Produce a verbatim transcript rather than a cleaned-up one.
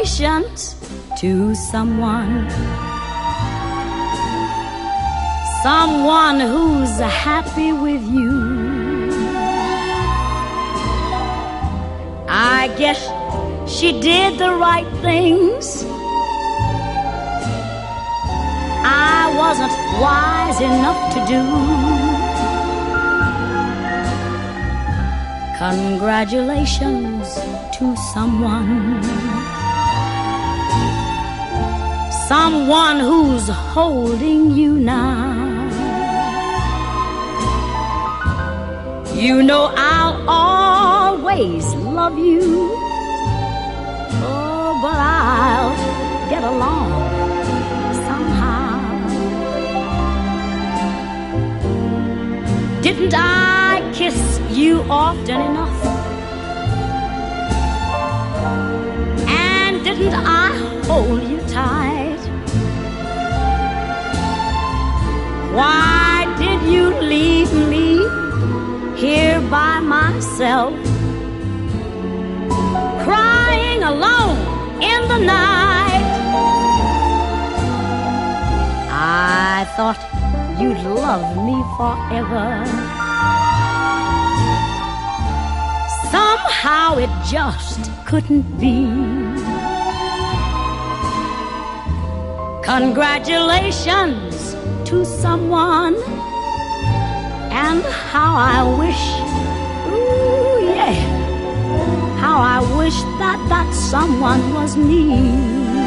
patient to someone. Someone who's happy with you. I guess she did the right things. I wasn't wise enough to do. Congratulations to someone. Someone who's holding you now. You know I'll always love you. Oh, but I'll get along somehow. Didn't I kiss you often enough? And didn't I hold you tight? Why did you leave me here by myself, crying alone in the night? I thought you'd love me forever. Somehow it just couldn't be. Congratulations to someone. And how I wish, ooh yeah, how I wish that that someone was me.